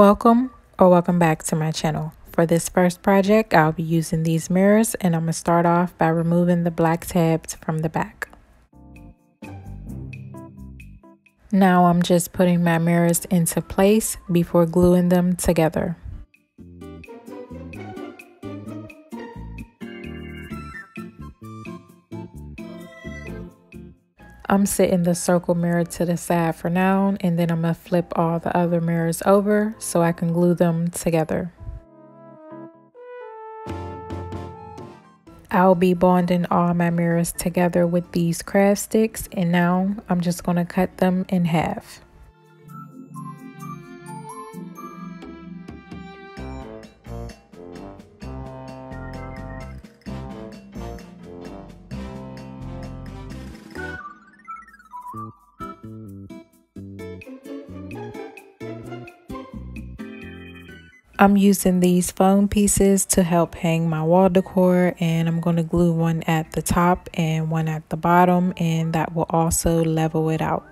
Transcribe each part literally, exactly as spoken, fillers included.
Welcome or welcome back to my channel. For this first project, I'll be using these mirrors, and I'm going to start off by removing the black tabs from the back. Now I'm just putting my mirrors into place before gluing them together. I'm setting the circle mirror to the side for now, and then I'm going to flip all the other mirrors over so I can glue them together. I'll be bonding all my mirrors together with these craft sticks, and now I'm just going to cut them in half. I'm using these foam pieces to help hang my wall decor, and I'm going to glue one at the top and one at the bottom, and that will also level it out.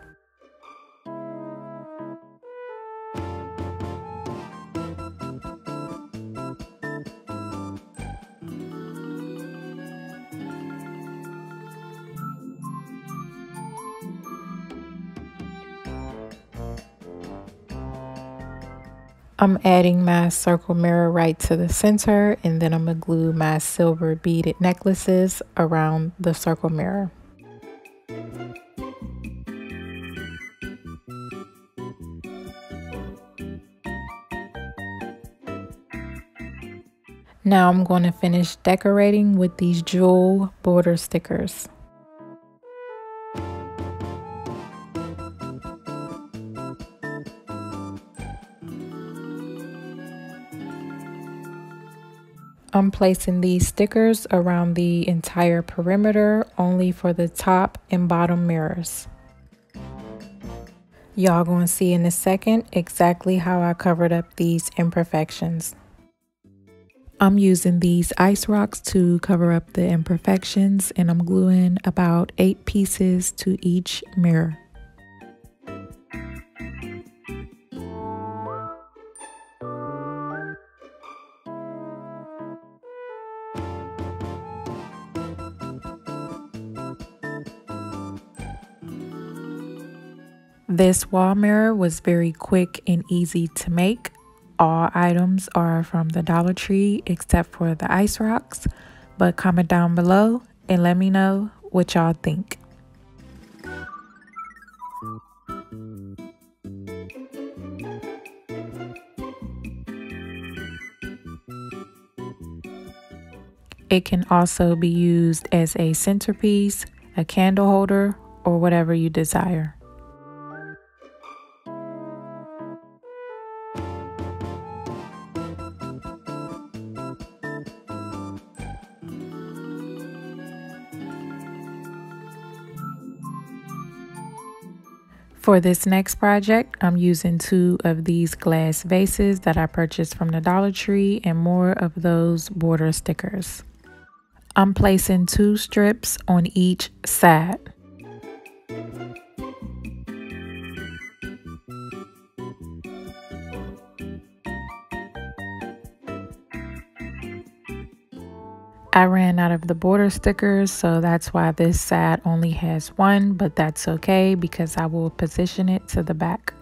I'm adding my circle mirror right to the center, and then I'm going to glue my silver beaded necklaces around the circle mirror. Now I'm going to finish decorating with these jewel border stickers. I'm placing these stickers around the entire perimeter, only for the top and bottom mirrors. Y'all gonna see in a second exactly how I covered up these imperfections. I'm using these ice rocks to cover up the imperfections, and I'm gluing about eight pieces to each mirror. This wall mirror was very quick and easy to make. All items are from the Dollar Tree except for the ice rocks, but comment down below and let me know what y'all think. It can also be used as a centerpiece, a candle holder, or whatever you desire. For this next project, I'm using two of these glass vases that I purchased from the Dollar Tree and more of those border stickers. I'm placing two strips on each side. I ran out of the border stickers, so that's why this side only has one, but that's okay because I will position it to the back.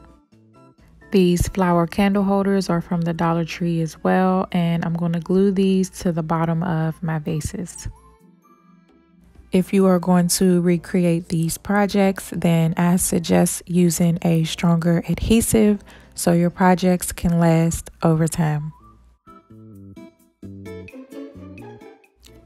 These flower candle holders are from the Dollar Tree as well, and I'm going to glue these to the bottom of my vases. If you are going to recreate these projects, then I suggest using a stronger adhesive so your projects can last over time.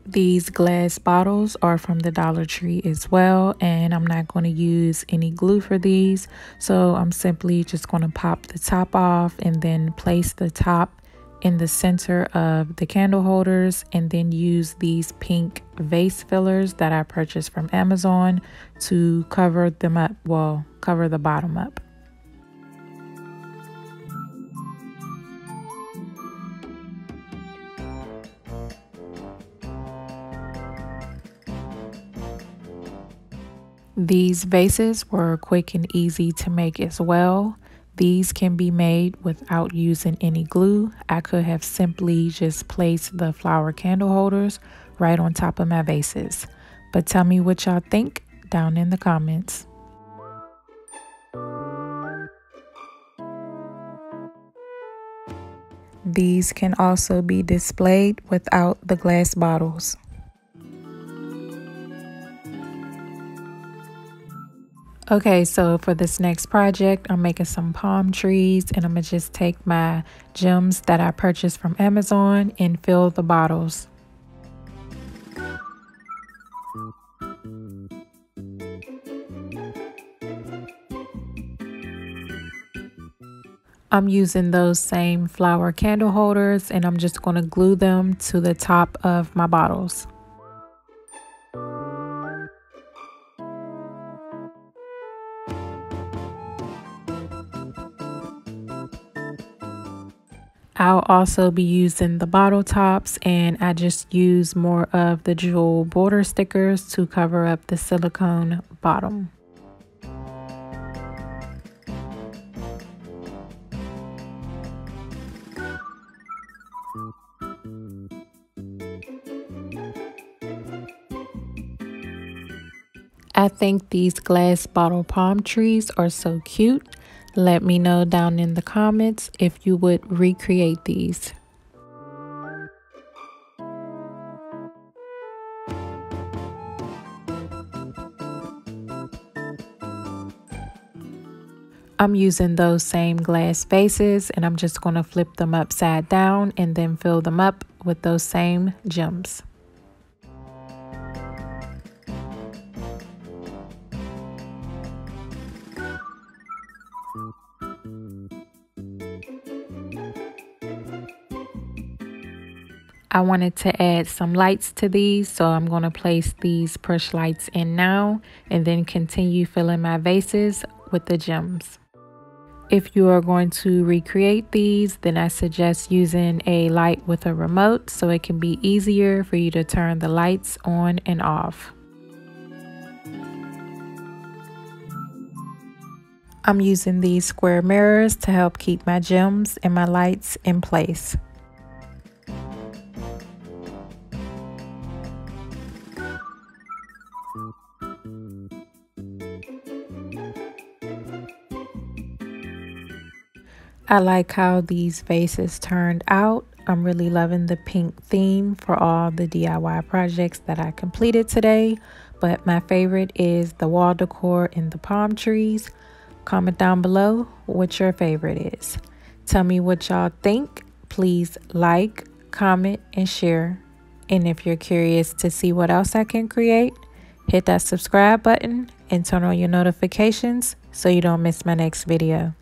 These glass bottles are from the Dollar Tree as well, and I'm not going to use any glue for these, so I'm simply just going to pop the top off and then place the top in the center of the candle holders, and then use these pink vase fillers that I purchased from Amazon to cover them up, well, cover the bottom up. These vases were quick and easy to make as well. These can be made without using any glue. I could have simply just placed the flower candle holders right on top of my vases. But tell me what y'all think down in the comments. These can also be displayed without the glass bottles. Okay, so for this next project, I'm making some palm trees, and I'm gonna just take my gems that I purchased from Amazon and fill the bottles. I'm using those same flower candle holders, and I'm just gonna glue them to the top of my bottles. I'll also be using the bottle tops, and I just use more of the jewel border stickers to cover up the silicone bottom. I think these glass bottle palm trees are so cute. Let me know down in the comments if you would recreate these. I'm using those same glass vases, and I'm just going to flip them upside down and then fill them up with those same gems. I wanted to add some lights to these, so I'm going to place these push lights in now and then continue filling my vases with the gems. If you are going to recreate these, then I suggest using a light with a remote so it can be easier for you to turn the lights on and off. I'm using these square mirrors to help keep my gems and my lights in place. I like how these vases turned out. I'm really loving the pink theme for all the D I Y projects that I completed today, but my favorite is the wall decor and the palm trees. Comment down below what your favorite is. Tell me what y'all think. Please like, comment, and share. And if you're curious to see what else I can create, hit that subscribe button and turn on your notifications so you don't miss my next video.